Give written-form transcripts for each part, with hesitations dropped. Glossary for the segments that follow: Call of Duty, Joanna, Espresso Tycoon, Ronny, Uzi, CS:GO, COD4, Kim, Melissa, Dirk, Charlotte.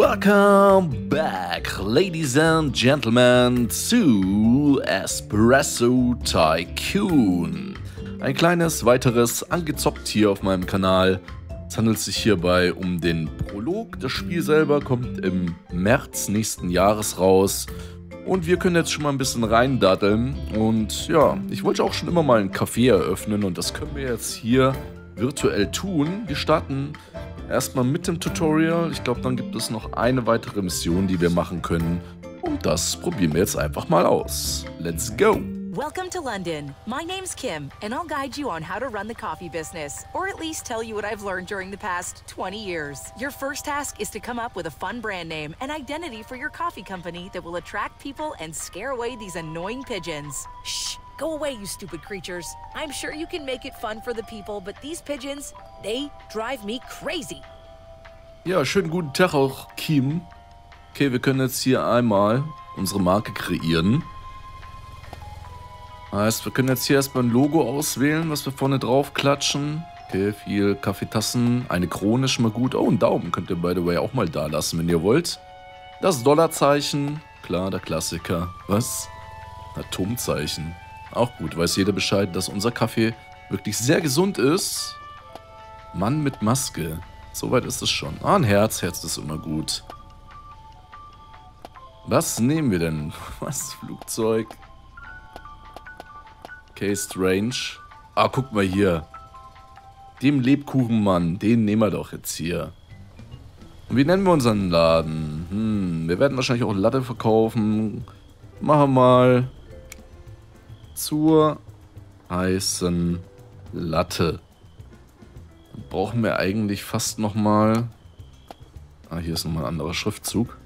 Welcome back, ladies and gentlemen, zu Espresso Tycoon. Ein kleines weiteres angezockt hier auf meinem Kanal. Es handelt sich hierbei um den Prolog. Das Spiel selber kommt im März nächsten Jahres raus. Und wir können jetzt schon mal ein bisschen reindatteln. Und ja, ich wollte auch schon immer mal einen Café eröffnen und das können wir jetzt hier virtuell tun. Wir starten erstmal mit dem Tutorial. Ich glaube, dann gibt es noch eine weitere Mission, die wir machen können. Und das probieren wir jetzt einfach mal aus. Let's go! Welcome to London. My name's Kim, and I'll guide you on how to run the coffee business, or at least tell you what I've learned during the past 20 years. Your first task is to come up with a fun brand name and identity for your coffee company that will attract people and scare away these annoying pigeons. Shh, go away, you stupid creatures. I'm sure you can make it fun for the people, but these pigeons, they drive me crazy. Ja, schönen guten Tag auch, Kim. Okay, wir können jetzt hier einmal unsere Marke kreieren. Heißt, wir können jetzt hier erstmal ein Logo auswählen, was wir vorne drauf klatschen. Okay, viel Kaffeetassen, eine Krone schon mal gut. Oh, einen Daumen könnt ihr, by the way, auch mal da lassen, wenn ihr wollt. Das Dollarzeichen, klar, der Klassiker. Was? Atomzeichen. Auch gut, weiß jeder Bescheid, dass unser Kaffee wirklich sehr gesund ist. Mann mit Maske. Soweit ist es schon. Ah, ein Herz. Herz ist immer gut. Was nehmen wir denn? Was? Flugzeug? Okay, strange. Ah, guck mal hier. Dem Lebkuchenmann, den nehmen wir doch jetzt hier. Und wie nennen wir unseren Laden? Wir werden wahrscheinlich auch Latte verkaufen. Machen wir mal zur heißen Latte. Dann brauchen wir eigentlich fast nochmal... Ah, hier ist nochmal ein anderer Schriftzug.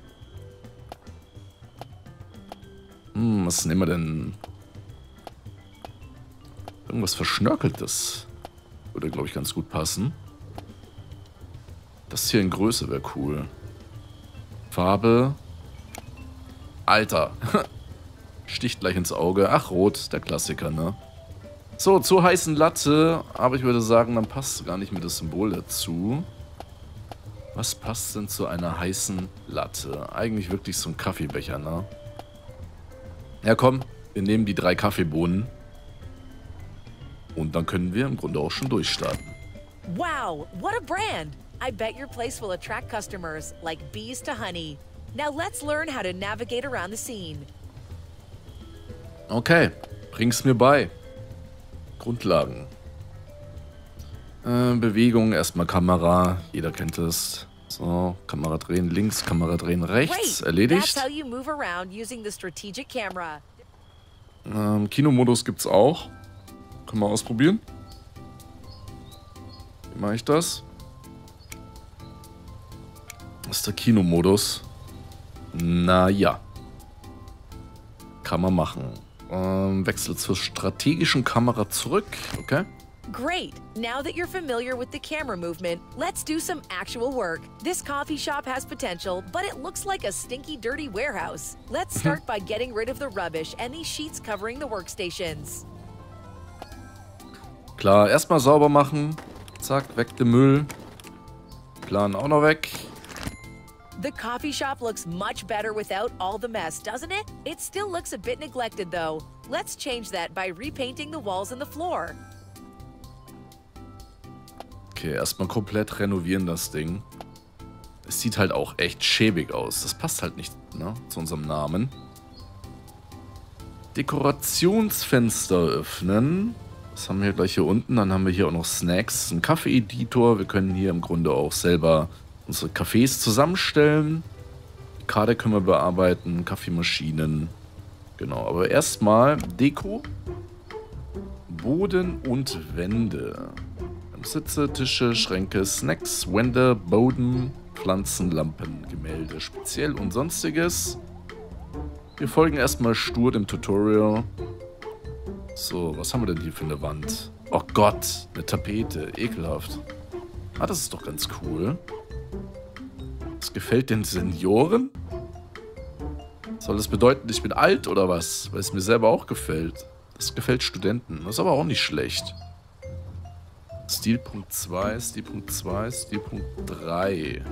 Was nehmen wir denn? Irgendwas Verschnörkeltes würde, glaube ich, ganz gut passen. Das hier in Größe wäre cool. Farbe. Alter. Sticht gleich ins Auge. Ach, rot, der Klassiker, ne? So, zur heißen Latte. Aber ich würde sagen, dann passt gar nicht mehr das Symbol dazu. Was passt denn zu einer heißen Latte? Eigentlich wirklich so ein Kaffeebecher, ne? Ja, komm. Wir nehmen die 3 Kaffeebohnen. Und dann können wir im Grunde auch schon durchstarten. Wow, what a brand! I bet your place will attract customers like bees to honey. Now let's learn how to navigate around the scene. Okay, bring's mir bei. Grundlagen. Bewegung, erstmal Kamera, jeder kennt es. So, Kamera drehen links, Kamera drehen rechts, erledigt. Kinomodus gibt's auch. Können wir ausprobieren. Wie mache ich das? Das ist der Kinomodus. Naja. Kann man machen. Wechsel zur strategischen Kamera zurück. Okay. Great. Now that you're familiar with the camera movement, let's do some actual work. This coffee shop has potential, but it looks like a stinky, dirty warehouse. Let's start by getting rid of the rubbish and these sheets covering the workstations. Klar, erstmal sauber machen. Zack, weg den Müll. Plan auch noch weg. The coffee shop looks much better without all the mess, doesn't it? It still looks a bit neglected though. Let's change that by repainting the walls and the floor. Okay, erstmal komplett renovieren das Ding. Es sieht halt auch echt schäbig aus. Das passt halt nicht, ne, zu unserem Namen. Dekorationsfenster öffnen. Das haben wir gleich hier unten. Dann haben wir hier auch noch Snacks, einen Kaffee-Editor. Wir können hier im Grunde auch selber unsere Kaffees zusammenstellen. Die Karte können wir bearbeiten, Kaffeemaschinen. Genau, aber erstmal Deko, Boden und Wände. Wir haben Sitze, Tische, Schränke, Snacks, Wände, Boden, Pflanzen, Lampen, Gemälde, speziell und sonstiges. Wir folgen erstmal stur dem Tutorial. So, was haben wir denn hier für eine Wand? Oh Gott, eine Tapete, ekelhaft. Ah, das ist doch ganz cool. Das gefällt den Senioren? Soll das bedeuten, ich bin alt oder was? Weil es mir selber auch gefällt. Das gefällt Studenten, das ist aber auch nicht schlecht. Stilpunkt 2, Stilpunkt 2, Stilpunkt 3.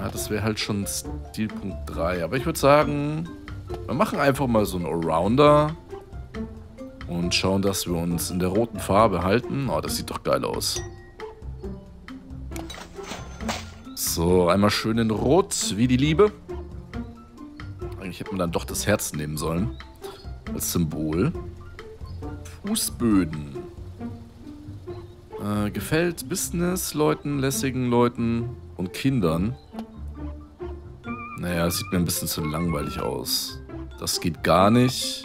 Ja, das wäre halt schon Stilpunkt 3. Aber ich würde sagen, wir machen einfach mal so einen Allrounder und schauen, dass wir uns in der roten Farbe halten. Oh, das sieht doch geil aus. So, einmal schön in Rot, wie die Liebe. Eigentlich hätte man dann doch das Herz nehmen sollen. Als Symbol. Fußböden. Gefällt Business-Leuten, lässigen Leuten und Kindern. Naja, das sieht mir ein bisschen zu langweilig aus. Das geht gar nicht.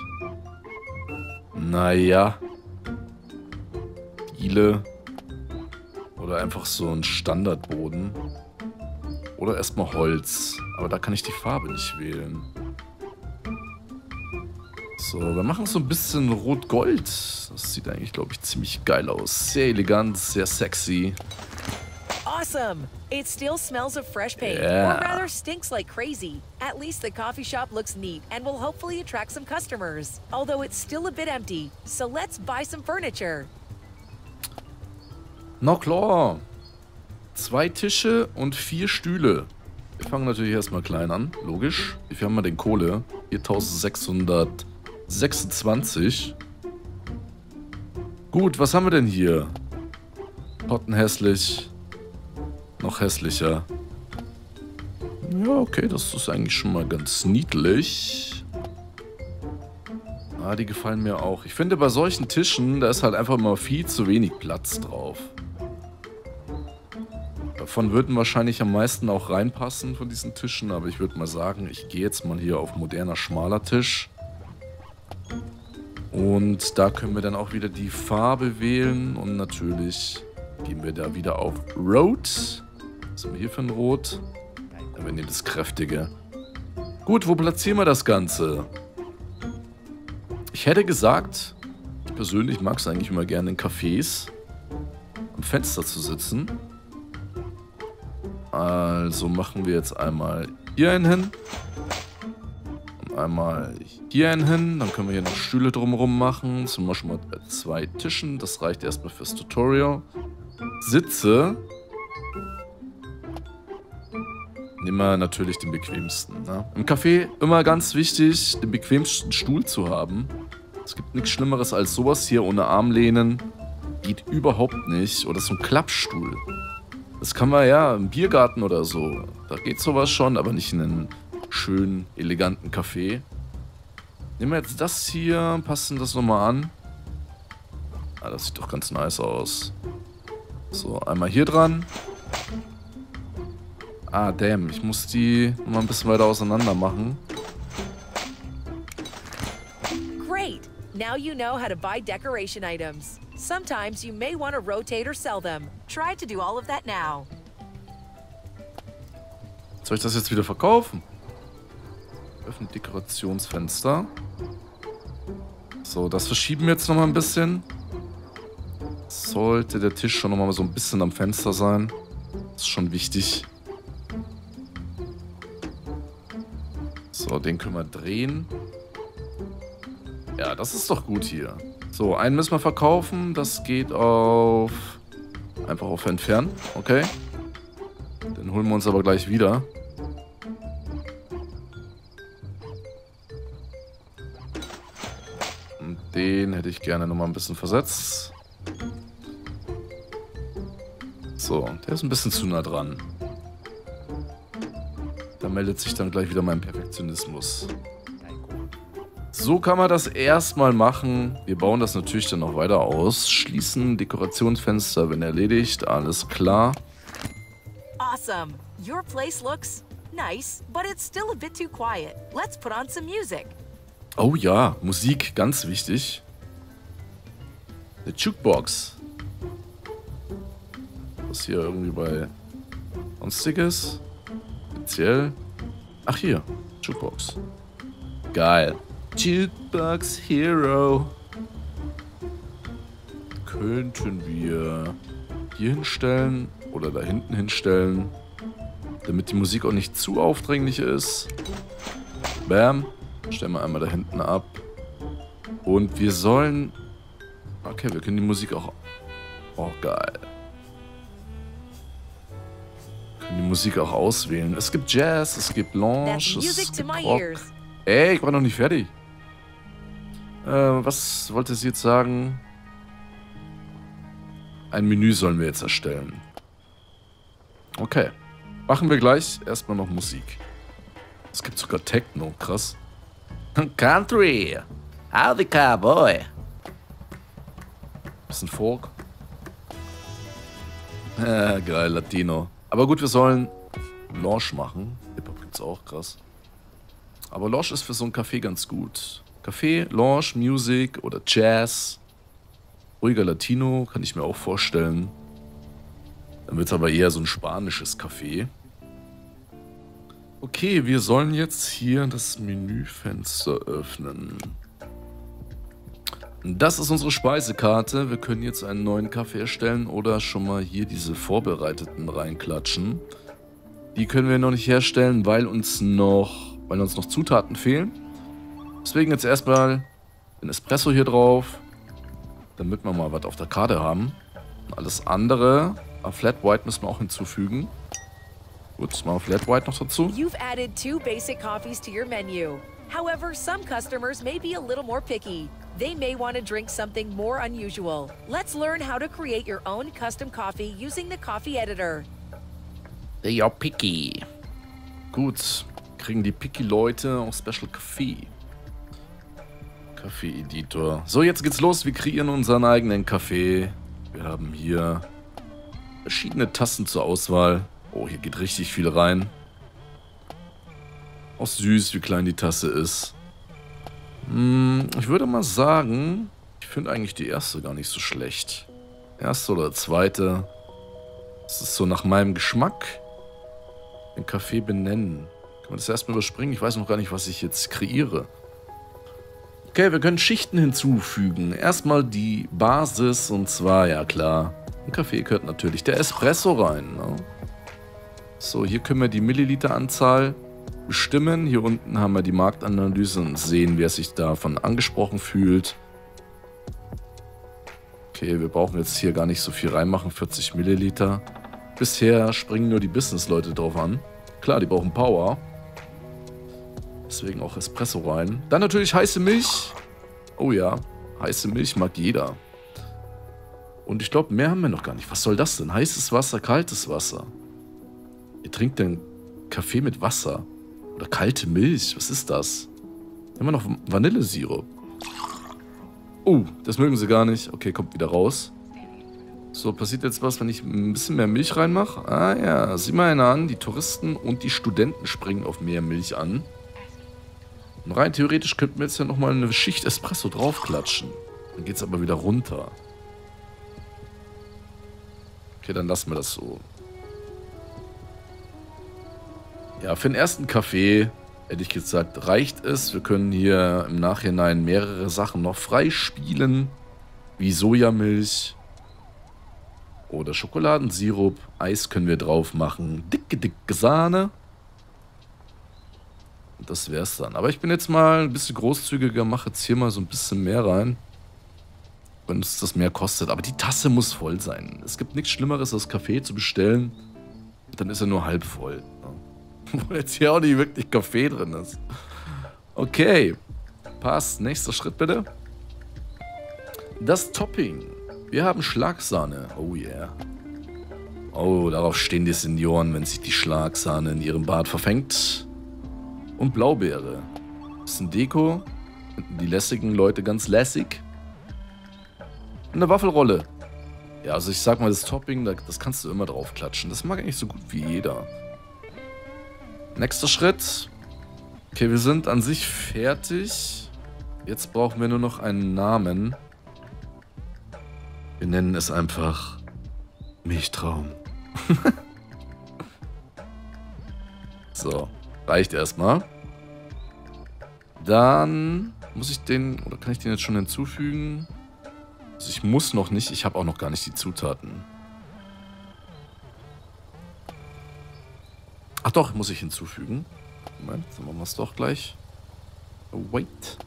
Naja. Diele. Oder einfach so ein Standardboden. Oder erstmal Holz. Aber da kann ich die Farbe nicht wählen. So, wir machen so ein bisschen Rot-Gold. Das sieht eigentlich, glaube ich, ziemlich geil aus. Sehr elegant, sehr sexy. Awesome. It still smells of fresh paint, or rather stinks like crazy. At least the coffee shop looks neat and will hopefully attract some customers. Although it's still a bit empty, so let's buy some furniture. Na klar. 2 Tische und 4 Stühle. Wir fangen natürlich erstmal klein an, logisch. Wie viel haben wir denn Kohle? 4626. Gut, was haben wir denn hier? Potten hässlich. Noch hässlicher. Ja, okay, das ist eigentlich schon mal ganz niedlich. Ah, die gefallen mir auch. Ich finde, bei solchen Tischen, da ist halt einfach mal viel zu wenig Platz drauf. Davon würden wahrscheinlich am meisten auch reinpassen von diesen Tischen, aber ich würde mal sagen, ich gehe jetzt mal hier auf moderner, schmaler Tisch. Und da können wir dann auch wieder die Farbe wählen und natürlich gehen wir da wieder auf Rot. Was sind wir hier für ein Rot? Ja, wir nehmen das Kräftige. Gut, wo platzieren wir das Ganze? Ich hätte gesagt, ich persönlich mag es eigentlich immer gerne in Cafés, am Fenster zu sitzen. Also machen wir jetzt einmal hier einen hin. Und einmal hier einen hin. Dann können wir hier noch Stühle drumherum machen. Sind wir schon mal bei 2 Tischen. Das reicht erstmal fürs Tutorial. Sitze. Nehmen wir natürlich den bequemsten. Ne? Im Café immer ganz wichtig, den bequemsten Stuhl zu haben. Es gibt nichts Schlimmeres als sowas hier ohne Armlehnen. Geht überhaupt nicht. Oder so ein Klappstuhl. Das kann man ja im Biergarten oder so. Da geht sowas schon, aber nicht in einem schönen, eleganten Café. Nehmen wir jetzt das hier, passen das nochmal an. Ah, das sieht doch ganz nice aus. So, einmal hier dran. Ah, damn. Ich muss die mal ein bisschen weiter auseinander machen. Great. Now you know how to buy decoration items. Sometimes you may want to rotate or sell them. Try to do all of that now. Soll ich das jetzt wieder verkaufen? Öffne Dekorationsfenster. So, das verschieben wir jetzt nochmal ein bisschen. Sollte der Tisch schon nochmal so ein bisschen am Fenster sein. Das ist schon wichtig. So, den können wir drehen. Ja, das ist doch gut hier. So, einen müssen wir verkaufen. Das geht auf... Einfach auf Entfernen. Okay. Den holen wir uns aber gleich wieder. Und den hätte ich gerne nochmal ein bisschen versetzt. So, der ist ein bisschen zu nah dran. Da meldet sich dann gleich wieder mein Perfektionismus. So kann man das erstmal machen. Wir bauen das natürlich dann noch weiter aus. Schließen, Dekorationsfenster, wenn erledigt, alles klar. Awesome. Your place looks nice, but it's still a bit too quiet. Let's put on some music. Oh ja, Musik, ganz wichtig. The Jukebox. Was hier irgendwie bei Sonstiges? Speziell. Ach hier, Jukebox. Geil. Jukebox Hero. Könnten wir hier hinstellen oder da hinten hinstellen, damit die Musik auch nicht zu aufdringlich ist. Bam. Stellen wir einmal da hinten ab. Und wir sollen... Okay, wir können die Musik auch... Oh, geil. die Musik auch auswählen. Es gibt Jazz, es gibt Lounge, es gibt Rock. Ey, ich war noch nicht fertig. Was wollte sie jetzt sagen? Ein Menü sollen wir jetzt erstellen. Okay. Machen wir gleich erstmal noch Musik. Es gibt sogar Techno, krass. Country. Howdy, Cowboy. Bisschen Folk. Geil, Latino. Aber gut, wir sollen Lounge machen. Hip-Hop gibt's auch, krass. Aber Lounge ist für so ein Café ganz gut. Café, Lounge, Music oder Jazz. Ruhiger Latino, kann ich mir auch vorstellen. Dann wird es aber eher so ein spanisches Café. Okay, wir sollen jetzt hier das Menüfenster öffnen. Das ist unsere Speisekarte. Wir können jetzt einen neuen Kaffee erstellen oder schon mal hier diese vorbereiteten reinklatschen. Die können wir noch nicht herstellen, weil uns noch Zutaten fehlen. Deswegen jetzt erstmal den Espresso hier drauf, damit wir mal was auf der Karte haben. Und alles andere, a Flat White müssen wir auch hinzufügen. Gut, jetzt machen wir Flat White noch dazu. You've added 2 basic coffees to your menu. However, some customers may be a little more picky. They may want to drink something more unusual. Let's learn how to create your own custom coffee using the coffee editor. They are picky. Gut, kriegen die picky Leute auch Special Coffee. Kaffee Editor. So, jetzt geht's los. Wir kreieren unseren eigenen Kaffee. Wir haben hier verschiedene Tassen zur Auswahl. Oh, hier geht richtig viel rein. Auch süß, wie klein die Tasse ist. Ich würde mal sagen, ich finde eigentlich die erste gar nicht so schlecht. Erste oder zweite. Das ist so nach meinem Geschmack. Den Kaffee benennen. Kann man das erstmal überspringen? Ich weiß noch gar nicht, was ich jetzt kreiere. Okay, wir können Schichten hinzufügen. Erstmal die Basis und zwar, ja klar, ein Kaffee gehört natürlich der Espresso rein. Ne? So, hier können wir die Milliliteranzahl bestimmen. Hier unten haben wir die Marktanalyse und sehen, wer sich davon angesprochen fühlt. Okay, wir brauchen jetzt hier gar nicht so viel reinmachen, 40 Milliliter. Bisher springen nur die Business-Leute drauf an. Klar, die brauchen Power. Deswegen auch Espresso rein. Dann natürlich heiße Milch. Oh ja, heiße Milch mag jeder. Und ich glaube, mehr haben wir noch gar nicht. Was soll das denn? Heißes Wasser, kaltes Wasser. Ihr trinkt denn Kaffee mit Wasser? Oder kalte Milch? Was ist das? Immer noch Vanillesirup. Oh, das mögen sie gar nicht. Okay, kommt wieder raus. So, passiert jetzt was, wenn ich ein bisschen mehr Milch reinmache? Ah ja, sieh mal einer an. Die Touristen und die Studenten springen auf mehr Milch an. Und rein theoretisch könnten wir jetzt ja nochmal eine Schicht Espresso draufklatschen. Dann geht es aber wieder runter. Okay, dann lassen wir das so. Ja, für den ersten Kaffee hätte ich gesagt, reicht es. Wir können hier im Nachhinein mehrere Sachen noch freispielen. Wie Sojamilch oder Schokoladensirup. Eis können wir drauf machen. Dicke, dicke Sahne. Und das wär's dann. Aber ich bin jetzt mal ein bisschen großzügiger, mache jetzt hier mal so ein bisschen mehr rein. Wenn uns das mehr kostet. Aber die Tasse muss voll sein. Es gibt nichts Schlimmeres, als Kaffee zu bestellen. Dann ist er nur halb voll. Wo jetzt hier auch nicht wirklich Kaffee drin ist. Okay. Passt. Nächster Schritt bitte. Das Topping. Wir haben Schlagsahne. Oh yeah. Oh, darauf stehen die Senioren, wenn sich die Schlagsahne in ihrem Bart verfängt. Und Blaubeere. Bisschen Deko. Die lässigen Leute ganz lässig. Und eine Waffelrolle. Ja, also ich sag mal, das Topping, das kannst du immer drauf klatschen. Das mag eigentlich so gut wie jeder. Nächster Schritt. Okay, wir sind an sich fertig. Jetzt brauchen wir nur noch einen Namen. Wir nennen es einfach Milchtraum. So, reicht erstmal. Dann muss ich den, oder kann ich den jetzt schon hinzufügen? Also ich muss noch nicht, ich habe auch noch gar nicht die Zutaten. Ach doch, muss ich hinzufügen. Moment, dann machen wir es doch gleich. Wait.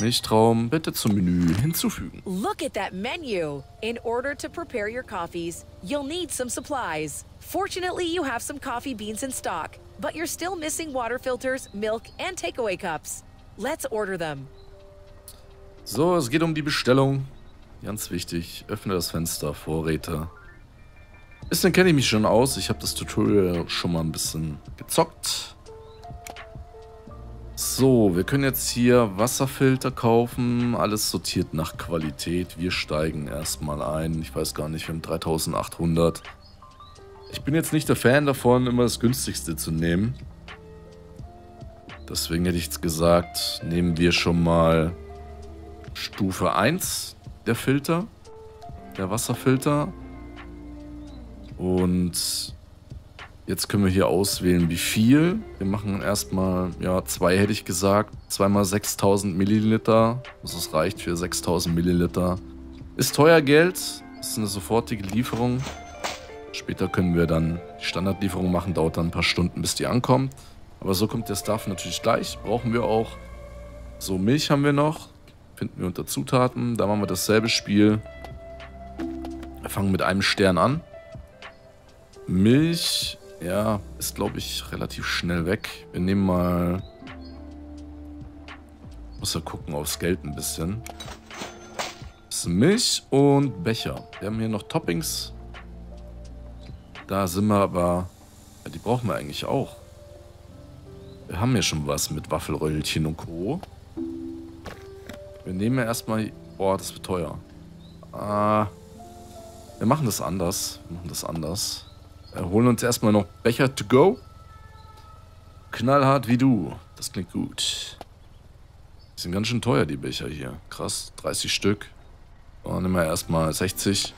Milchtraum, bitte zum Menü hinzufügen. Look at that menu. In order to prepare your coffees, you'll need some supplies. Fortunately, you have some coffee beans in stock, but you're still missing water filters, milk and takeaway cups. Let's order them. So, es geht um die Bestellung. Ganz wichtig, öffne das Fenster, Vorräte. Bisschen kenne ich mich schon aus. Ich habe das Tutorial schon mal ein bisschen gezockt. So, wir können jetzt hier Wasserfilter kaufen. Alles sortiert nach Qualität. Wir steigen erstmal ein. Ich weiß gar nicht, wir haben 3800. Ich bin jetzt nicht der Fan davon, immer das günstigste zu nehmen. Deswegen hätte ich jetzt gesagt, nehmen wir schon mal Stufe 1 der Filter. Der Wasserfilter. Und jetzt können wir hier auswählen, wie viel. Wir machen erstmal, ja, 2 hätte ich gesagt. 2 mal 6000 Milliliter. Das reicht für 6000 Milliliter. Ist teuer Geld. Ist eine sofortige Lieferung. Später können wir dann die Standardlieferung machen. Dauert dann ein paar Stunden, bis die ankommt. Aber so kommt der Stuff natürlich gleich. Brauchen wir auch. So, Milch haben wir noch. Finden wir unter Zutaten. Da machen wir dasselbe Spiel. Wir fangen mit einem Stern an. Milch, ja, ist glaube ich relativ schnell weg. Wir nehmen mal, muss ja gucken aufs Geld ein bisschen. Bisschen Milch und Becher. Wir haben hier noch Toppings. Da sind wir aber, ja, die brauchen wir eigentlich auch. Wir haben ja schon was mit Waffelröllchen und Co. Wir nehmen ja erstmal, boah, das wird teuer. Wir machen das anders. Wir holen uns erstmal noch Becher to go. Knallhart wie du. Das klingt gut. Die sind ganz schön teuer, die Becher hier. Krass, 30 Stück. Oh, nehmen wir erstmal 60.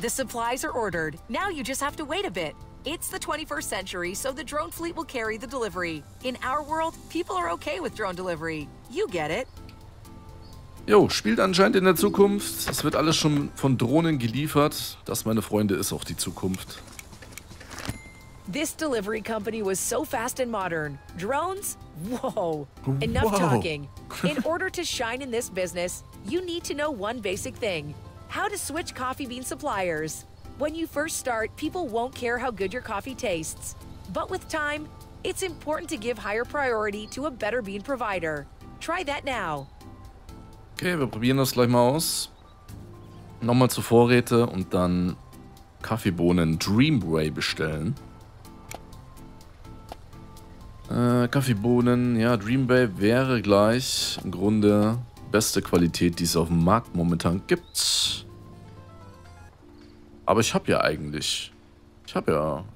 The supplies are ordered. Now you just have to wait a bit. It's the 21st century, so the drone fleet will carry the delivery. In our world, people are okay with drone delivery. You get it. Jo, spielt anscheinend in der Zukunft. Es wird alles schon von Drohnen geliefert. Das, meine Freunde, ist auch die Zukunft. This delivery company was so fast and modern. Drones? Whoa. Enough talking. In order to shine in this business, you need to know one basic thing. How to switch coffee bean suppliers. When you first start, people won't care how good your coffee tastes. But with time, it's important to give higher priority to a better bean provider. Try that now. Okay, wir probieren das gleich mal aus. Nochmal zu Vorräte und dann Kaffeebohnen Dreamway bestellen. Kaffeebohnen, ja, Dreamway wäre gleich im Grunde beste Qualität, die es auf dem Markt momentan gibt. Aber ich habe ja eigentlich,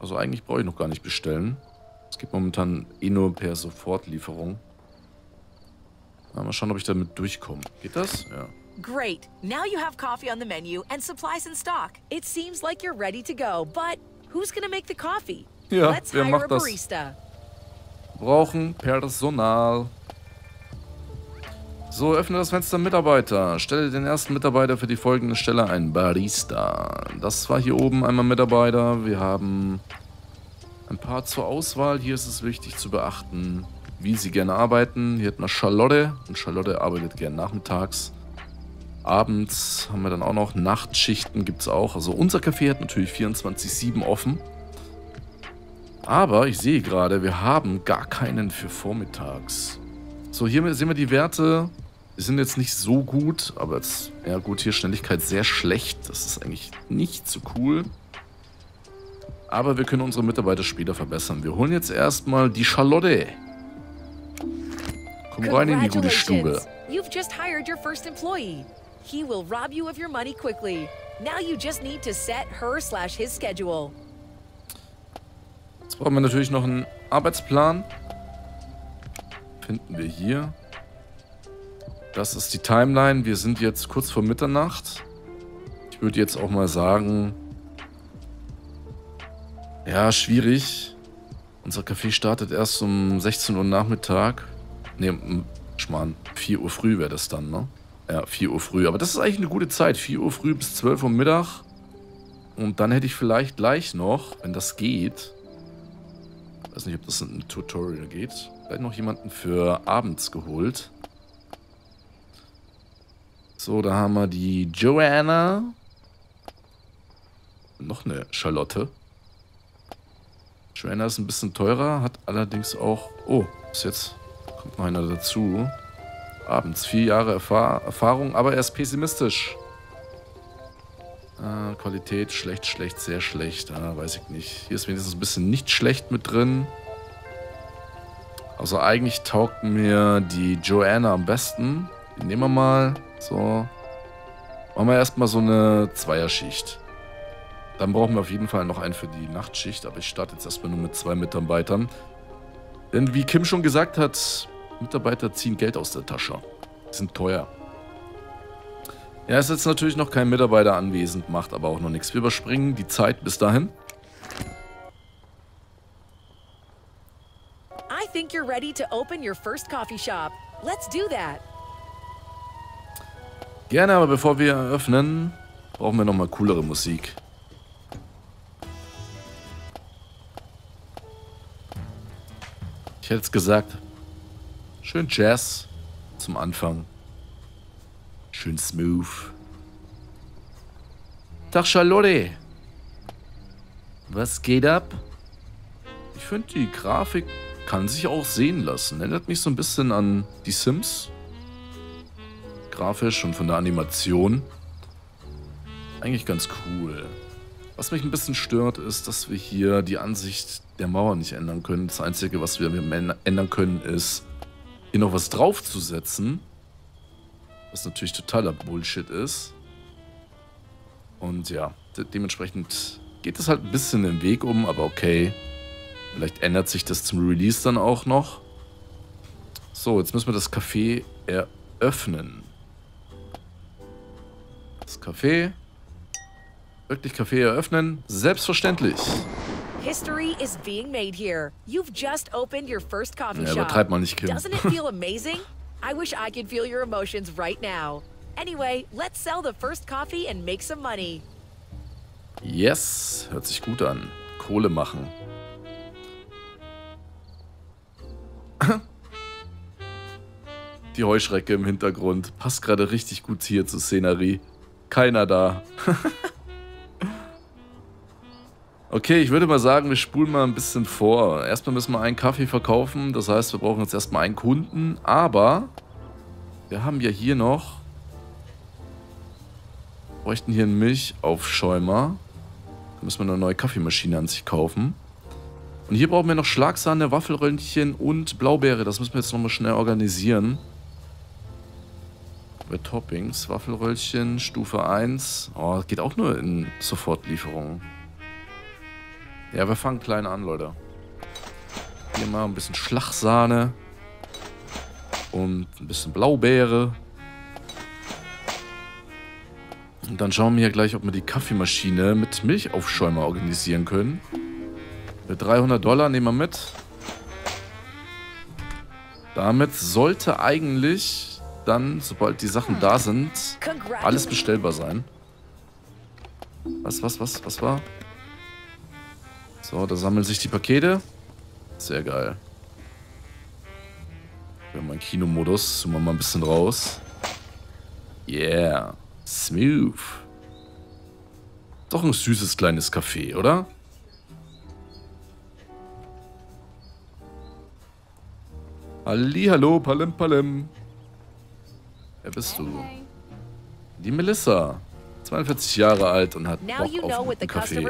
also eigentlich brauche ich noch gar nicht bestellen. Es gibt momentan eh nur per Sofortlieferung. Mal schauen, ob ich damit durchkomme. Geht das? Ja. Great. Now you have coffee on the menu and supplies in stock. It seems like you're ready to go, but who's gonna make the coffee? Ja, let's hire a barista. Brauchen Personal. So, öffne das Fenster Mitarbeiter. Stelle den ersten Mitarbeiter für die folgende Stelle ein. Barista. Das war hier oben einmal Mitarbeiter. Wir haben ein paar zur Auswahl. Hier ist es wichtig zu beachten, wie sie gerne arbeiten. Hier hat man Charlotte. Und Charlotte arbeitet gerne nachmittags. Abends haben wir dann auch noch Nachtschichten, gibt es auch. Also unser Café hat natürlich 24/7 offen. Aber ich sehe gerade, wir haben gar keinen für vormittags. So, hier sehen wir die Werte. Die sind jetzt nicht so gut. Aber jetzt, ja gut, hier Schnelligkeit sehr schlecht. Das ist eigentlich nicht so cool. Aber wir können unsere Mitarbeiter später verbessern. Wir holen jetzt erstmal die Charlotte. Komm rein in die gute Stube. You've just hired your first employee. He will rob you of your money quickly. Now you just need to set her/his schedule. Jetzt brauchen wir natürlich noch einen Arbeitsplan. Finden wir hier. Das ist die Timeline. Wir sind jetzt kurz vor Mitternacht. Ich würde jetzt auch mal sagen, ja, schwierig. Unser Café startet erst um 16 Uhr Nachmittag. Ne, Schmarrn, 4 Uhr früh wäre das dann, ne? Ja, 4 Uhr früh. Aber das ist eigentlich eine gute Zeit. 4 Uhr früh bis 12 Uhr Mittag. Und dann hätte ich vielleicht gleich noch, wenn das geht, ich weiß nicht, ob das in einem Tutorial geht, vielleicht noch jemanden für abends geholt. So, da haben wir die Joanna. Noch eine Charlotte. Joanna ist ein bisschen teurer, hat allerdings auch... Oh, bis jetzt kommt noch einer dazu. Abends 4 Jahre Erfahrung, aber er ist pessimistisch. Qualität, schlecht, schlecht, sehr schlecht. Weiß ich nicht. Hier ist wenigstens ein bisschen nicht schlecht mit drin. Also eigentlich taugt mir die Joanna am besten. Die nehmen wir mal. So. Machen wir erstmal so eine Zweierschicht. Dann brauchen wir auf jeden Fall noch einen für die Nachtschicht. Aber ich starte jetzt erstmal nur mit 2 Mitarbeitern. Denn wie Kim schon gesagt hat, Mitarbeiter ziehen Geld aus der Tasche. Die sind teuer. Ja, ist jetzt natürlich noch kein Mitarbeiter anwesend, macht aber auch noch nichts. Wir überspringen die Zeit bis dahin. I think you're ready to open your first coffee shop. Let's do that. Gerne, aber bevor wir eröffnen, brauchen wir nochmal coolere Musik. Ich hätte es gesagt, schön Jazz zum Anfang. Schön smooth. Tag Charlotte. Was geht ab? Ich finde, die Grafik kann sich auch sehen lassen. Erinnert mich so ein bisschen an die Sims. Grafisch und von der Animation. Eigentlich ganz cool. Was mich ein bisschen stört, ist, dass wir hier die Ansicht der Mauer nicht ändern können. Das Einzige, was wir ändern können, ist, hier noch was draufzusetzen. Was natürlich totaler Bullshit ist. Und ja, dementsprechend geht es halt ein bisschen den Weg um, aber okay. Vielleicht ändert sich das zum Release dann auch noch. So, jetzt müssen wir das Café eröffnen. Das Café. Wirklich Café eröffnen? Selbstverständlich. History is being made here. You've just opened your first coffee shop. Ja, übertreib mal nicht, Kim. Doesn't it feel amazing? I wish I could feel your emotions right now. Anyway, let's sell the first coffee and make some money. Yes, hört sich gut an. Kohle machen. Die Heuschrecke im Hintergrund. Passt gerade richtig gut hier zur Szenerie. Keiner da. Okay, ich würde mal sagen, wir spulen mal ein bisschen vor. Erstmal müssen wir einen Kaffee verkaufen. Das heißt, wir brauchen jetzt erstmal einen Kunden. Aber wir haben ja hier noch... Wir bräuchten hier einen Milchaufschäumer. Da müssen wir eine neue Kaffeemaschine an sich kaufen. Und hier brauchen wir noch Schlagsahne, Waffelröllchen und Blaubeere. Das müssen wir jetzt nochmal schnell organisieren. Bei Toppings, Waffelröllchen, Stufe 1. Oh, das geht auch nur in Sofortlieferungen. Ja, wir fangen klein an, Leute. Hier mal ein bisschen Schlagsahne. Und ein bisschen Blaubeere. Und dann schauen wir hier gleich, ob wir die Kaffeemaschine mit Milchaufschäumer organisieren können. Für $300 nehmen wir mit. Damit sollte eigentlich dann, sobald die Sachen da sind, alles bestellbar sein. Was war? So, da sammeln sich die Pakete. Sehr geil. Wir haben einen Kinomodus. Zoomen wir mal ein bisschen raus. Yeah. Smooth. Doch ein süßes kleines Café, oder? Hallihallo, Palim Palim. Wer bist du? Die Melissa. 42 Jahre alt und hat Bock auf einen Kaffee.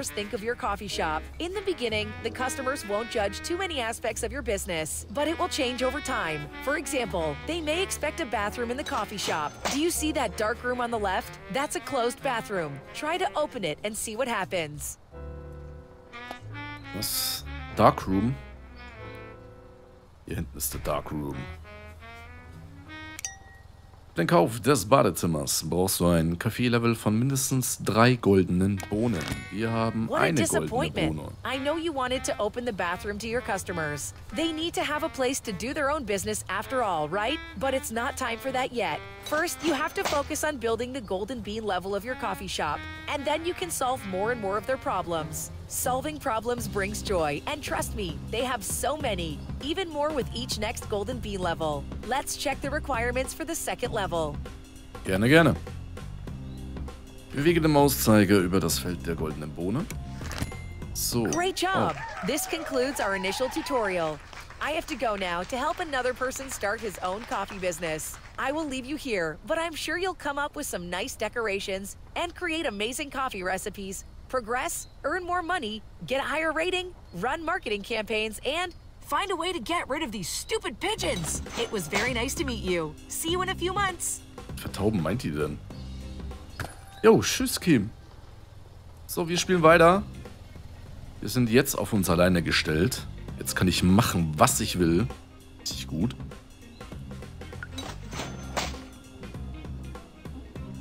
Was? Darkroom? Hier hinten ist der Darkroom. Den Kauf des Badezimmers brauchst du ein Kaffeelevel von mindestens 3 goldenen Bohnen. Wir haben eine goldene Bohne. I know you wanted to open the bathroom to your customers. They need to have a place to do their own business after all, right? But it's not time for that yet. First, you have to focus on building the golden bean level of your coffee shop, and then you can solve more and more of their problems. Solving problems brings joy, and trust me, they have so many. Even more with each next golden bean level. Let's check the requirements for the second level. Gerne, gerne. Bewege den Mauszeiger über das Feld der goldenen Bohne. So. Great job. Oh. This concludes our initial tutorial. I have to go now to help another person start his own coffee business. I will leave you here, but I'm sure you'll come up with some nice decorations and create amazing coffee recipes, progress, earn more money, get a higher rating, run marketing campaigns, and find a way to get rid of these stupid pigeons. It was very nice to meet you. See you in a few months. Vertauben meint die denn? Jo, tschüss, Kim. So, wir spielen weiter. Wir sind jetzt auf uns alleine gestellt. Jetzt kann ich machen, was ich will. Richtig gut.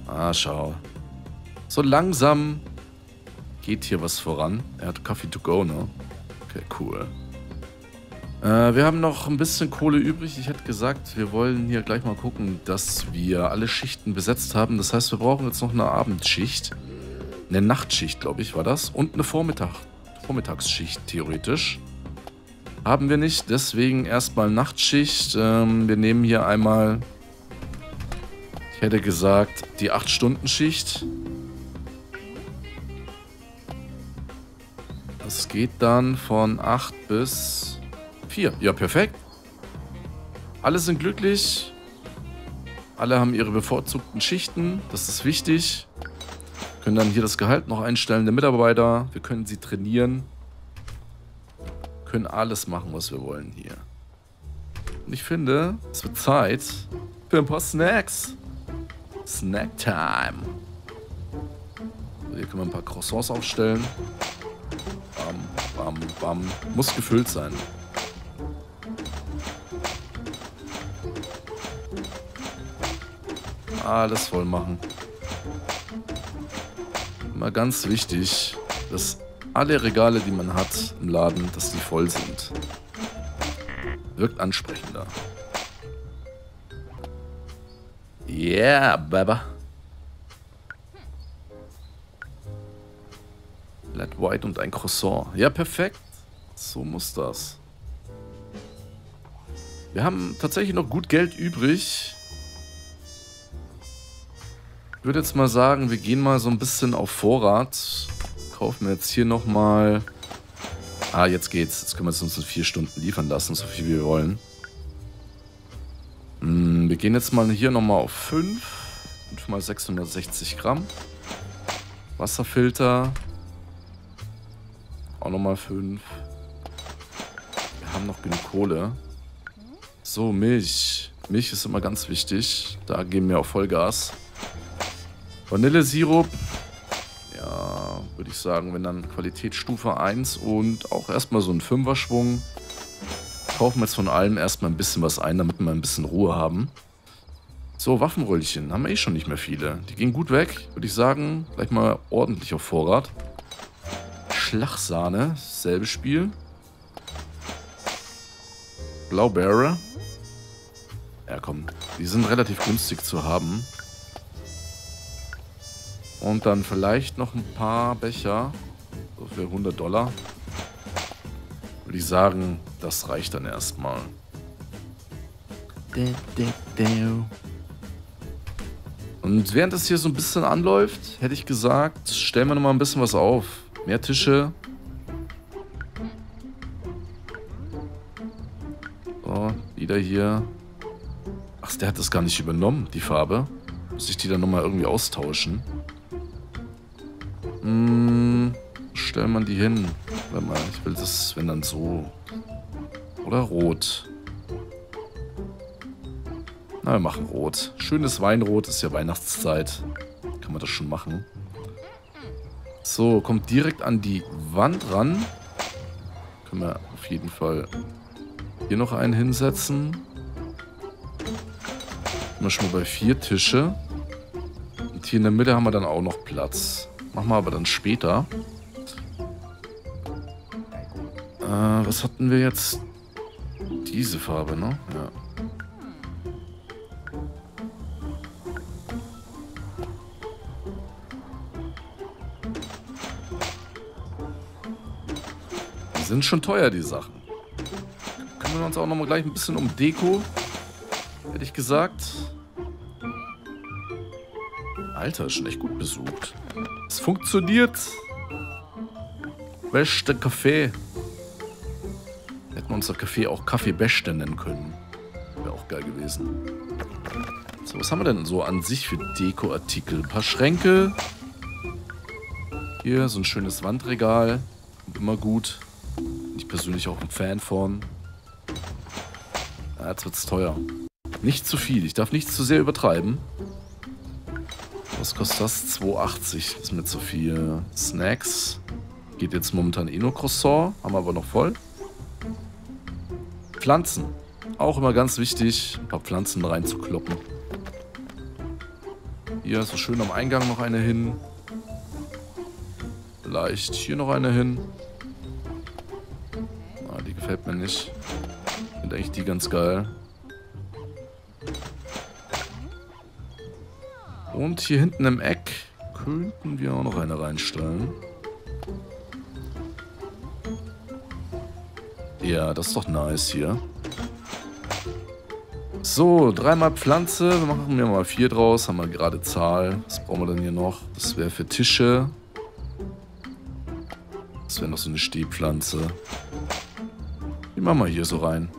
Ah, schau. So langsam geht hier was voran. Er hat Coffee to go, ne? Okay, cool. Wir haben noch ein bisschen Kohle übrig. Ich hätte gesagt, wir wollen hier gleich mal gucken, dass wir alle Schichten besetzt haben. Das heißt, wir brauchen jetzt noch eine Abendschicht. Eine Nachtschicht, glaube ich, war das. Und eine Vormittagsschicht, theoretisch. Haben wir nicht, deswegen erstmal Nachtschicht. Wir nehmen hier einmal, ich hätte gesagt, die 8-Stunden-Schicht. Das geht dann von 8 bis 4. Ja, perfekt. Alle sind glücklich. Alle haben ihre bevorzugten Schichten. Das ist wichtig. Wir können dann hier das Gehalt noch einstellen der Mitarbeiter. Wir können sie trainieren. Wir können alles machen, was wir wollen hier. Und ich finde, es wird Zeit für ein paar Snacks. Snack-Time. So, hier können wir ein paar Croissants aufstellen. Bam, bam, bam. Muss gefüllt sein. Alles voll machen. Immer ganz wichtig, dass alle Regale, die man hat im Laden, dass die voll sind. Wirkt ansprechender. Yeah, Baba. Flat White und ein Croissant. Ja, perfekt. So muss das. Wir haben tatsächlich noch gut Geld übrig. Ich würde jetzt mal sagen, wir gehen mal so ein bisschen auf Vorrat. Kaufen wir jetzt hier nochmal. Ah, jetzt geht's. Jetzt können wir es uns in 4 Stunden liefern lassen, so viel wir wollen. Wir gehen jetzt mal hier nochmal auf 5. 5 mal 660 Gramm. Wasserfilter. Auch nochmal 5. Wir haben noch genug Kohle. So, Milch. Milch ist immer ganz wichtig. Da geben wir auch Vollgas. Vanillesirup. Würde ich sagen, wenn dann Qualitätsstufe 1 und auch erstmal so ein 5er-Schwung. Kaufen wir jetzt von allem erstmal ein bisschen was ein, damit wir ein bisschen Ruhe haben. So, Waffenröllchen haben wir eh schon nicht mehr viele. Die gehen gut weg, würde ich sagen. Gleich mal ordentlich auf Vorrat. Schlagsahne, selbes Spiel. Blaubeere. Ja komm, die sind relativ günstig zu haben. Und dann vielleicht noch ein paar Becher. So für $100. Würde ich sagen, das reicht dann erstmal. Und während es hier so ein bisschen anläuft, hätte ich gesagt, stellen wir nochmal ein bisschen was auf. Mehr Tische. So, wieder hier. Ach, der hat das gar nicht übernommen, die Farbe. Muss ich die dann nochmal irgendwie austauschen? Stellen wir die hin. Warte mal, ich will das, wenn dann so. Oder rot. Na, wir machen rot. Schönes Weinrot, ist ja Weihnachtszeit. Kann man das schon machen. So, kommt direkt an die Wand ran. Können wir auf jeden Fall hier noch einen hinsetzen. Sind wir schon mal bei 4 Tische. Und hier in der Mitte haben wir dann auch noch Platz. Machen wir aber dann später. Was hatten wir jetzt? Diese Farbe, ne? Ja. Die sind schon teuer, die Sachen. Kümmern wir uns auch nochmal gleich ein bisschen um Deko. Hätte ich gesagt. Alter, ist schon echt gut besucht. Es funktioniert. Beste Kaffee. Hätten wir unser Kaffee auch Kaffeebeste nennen können. Wäre auch geil gewesen. So, was haben wir denn so an sich für Dekoartikel? Ein paar Schränke. Hier, so ein schönes Wandregal. Immer gut. Ich persönlich auch ein Fan von. Ja, jetzt wird's teuer. Nicht zu viel. Ich darf nichts zu sehr übertreiben. Was kostet das? 2,80. Ist mir zu viel. Snacks. Geht jetzt momentan eh nur Croissant. Haben wir aber noch voll. Pflanzen. Auch immer ganz wichtig, ein paar Pflanzen reinzukloppen. Hier ist so schön am Eingang noch eine hin. Vielleicht hier noch eine hin. Ah, die gefällt mir nicht. Ich finde eigentlich die ganz geil. Und hier hinten im Eck könnten wir auch noch eine reinstellen. Ja, das ist doch nice hier. So, 3 mal Pflanze. Wir machen hier mal 4 draus. Haben wir gerade Zahl. Was brauchen wir denn hier noch? Das wäre für Tische. Das wäre noch so eine Stehpflanze. Die machen wir hier so rein.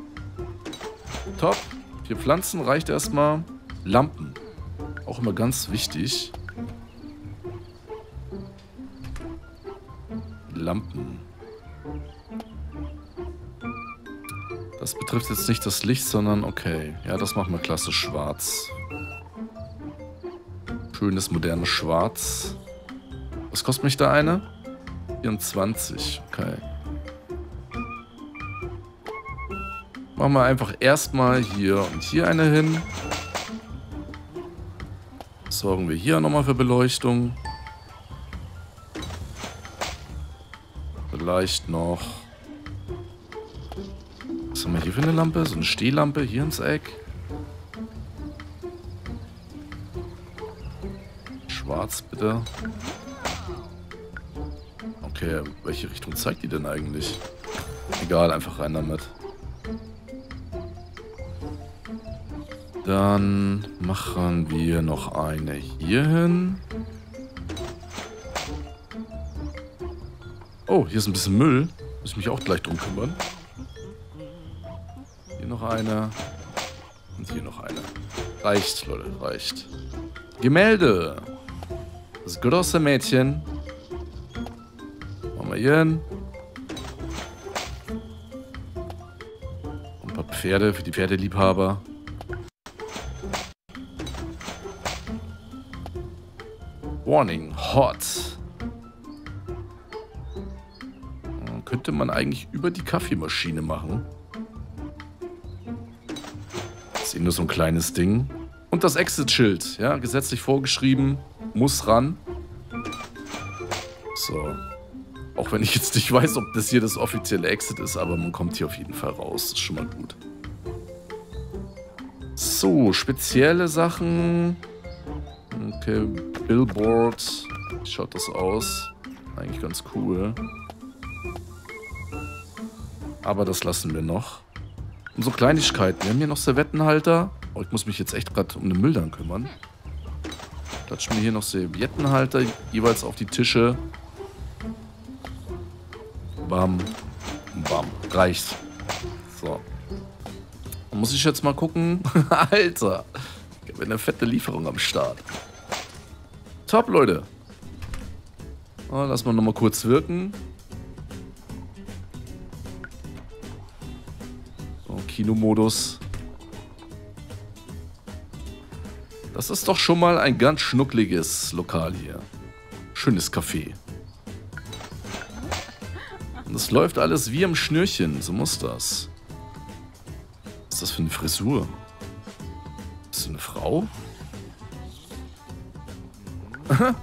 Top. 4 Pflanzen reicht erstmal. Lampen. Auch immer ganz wichtig. Lampen. Das betrifft jetzt nicht das Licht, sondern okay. Ja, das machen wir klassisch schwarz. Schönes, modernes Schwarz. Was kostet mich da eine? 24, okay. Machen wir einfach erstmal hier und hier eine hin. Sorgen wir hier nochmal für Beleuchtung. Vielleicht noch... Was haben wir hier für eine Lampe? So eine Stehlampe hier ins Eck. Schwarz bitte. Okay, welche Richtung zeigt die denn eigentlich? Egal, einfach rein damit. Dann machen wir noch eine hier hin. Oh, hier ist ein bisschen Müll. Muss ich mich auch gleich drum kümmern. Noch eine. Und hier noch eine. Reicht, Leute, reicht. Gemälde. Das große Mädchen. Machen wir hier hin. Und ein paar Pferde für die Pferdeliebhaber. Warning, hot. Dann könnte man eigentlich über die Kaffeemaschine machen. Nur so ein kleines Ding. Und das Exit-Schild, ja, gesetzlich vorgeschrieben, muss ran. So. Auch wenn ich jetzt nicht weiß, ob das hier das offizielle Exit ist, aber man kommt hier auf jeden Fall raus. Ist schon mal gut. So, spezielle Sachen. Okay, Billboard. Wie schaut das aus? Eigentlich ganz cool. Aber das lassen wir noch. Und so Kleinigkeiten. Wir haben hier noch Serviettenhalter. Oh, ich muss mich jetzt echt gerade um den Müll dann kümmern. Klatschen wir hier noch Serviettenhalter jeweils auf die Tische. Bam. Bam. Reicht. So. Dann muss ich jetzt mal gucken. Alter. Ich habe eine fette Lieferung am Start. Top, Leute. Oh, lass mal nochmal kurz wirken. Kinomodus. Das ist doch schon mal ein ganz schnuckliges Lokal hier. Schönes Café. Und es läuft alles wie am Schnürchen. So muss das. Was ist das für eine Frisur? Ist das eine Frau? Hat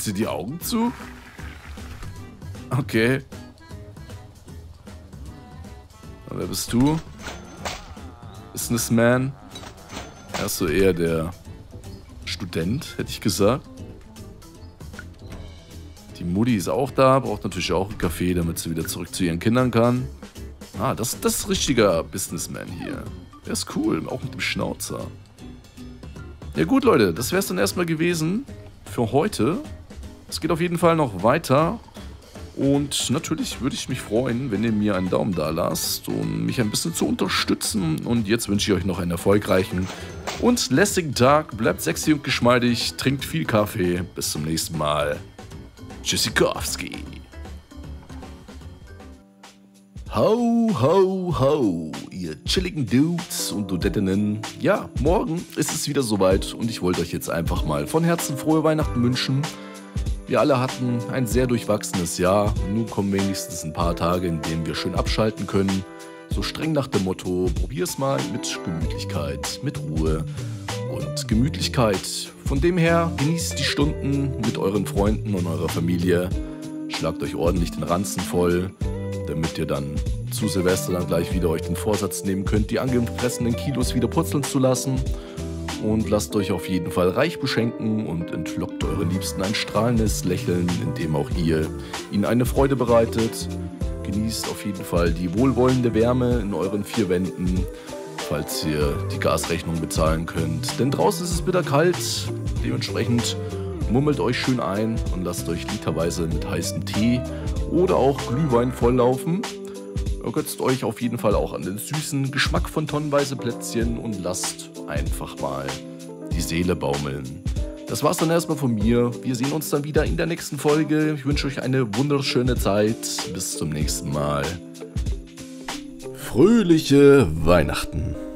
sie die Augen zu? Okay. Wer bist du? Businessman? Er ist so eher der Student, hätte ich gesagt. Die Mutti ist auch da, braucht natürlich auch einen Kaffee, damit sie wieder zurück zu ihren Kindern kann. Ah, das ist ein richtiger Businessman hier. Der ist cool, auch mit dem Schnauzer. Ja gut, Leute, das wäre es dann erstmal gewesen für heute. Es geht auf jeden Fall noch weiter. Und natürlich würde ich mich freuen, wenn ihr mir einen Daumen da lasst, um mich ein bisschen zu unterstützen. Und jetzt wünsche ich euch noch einen erfolgreichen und lässigen Tag. Bleibt sexy und geschmeidig, trinkt viel Kaffee. Bis zum nächsten Mal. Tschüssikowski. Ho, ho, ho, ihr chilligen Dudes und Dudettinnen. Ja, morgen ist es wieder soweit und ich wollte euch jetzt einfach mal von Herzen frohe Weihnachten wünschen. Wir alle hatten ein sehr durchwachsenes Jahr. Nun kommen wenigstens ein paar Tage, in denen wir schön abschalten können. So streng nach dem Motto, probier's mal mit Gemütlichkeit, mit Ruhe und Gemütlichkeit. Von dem her, genießt die Stunden mit euren Freunden und eurer Familie. Schlagt euch ordentlich den Ranzen voll, damit ihr dann zu Silvester dann gleich wieder euch den Vorsatz nehmen könnt, die angefressenen Kilos wieder purzeln zu lassen. Und lasst euch auf jeden Fall reich beschenken und entlockt euren Liebsten ein strahlendes Lächeln, indem auch ihr ihnen eine Freude bereitet. Genießt auf jeden Fall die wohlwollende Wärme in euren vier Wänden, falls ihr die Gasrechnung bezahlen könnt. Denn draußen ist es bitterkalt, dementsprechend mummelt euch schön ein und lasst euch literweise mit heißem Tee oder auch Glühwein volllaufen. Ergötzt euch auf jeden Fall auch an den süßen Geschmack von tonnenweise Plätzchen und lasst einfach mal die Seele baumeln. Das war's dann erstmal von mir. Wir sehen uns dann wieder in der nächsten Folge. Ich wünsche euch eine wunderschöne Zeit. Bis zum nächsten Mal. Fröhliche Weihnachten.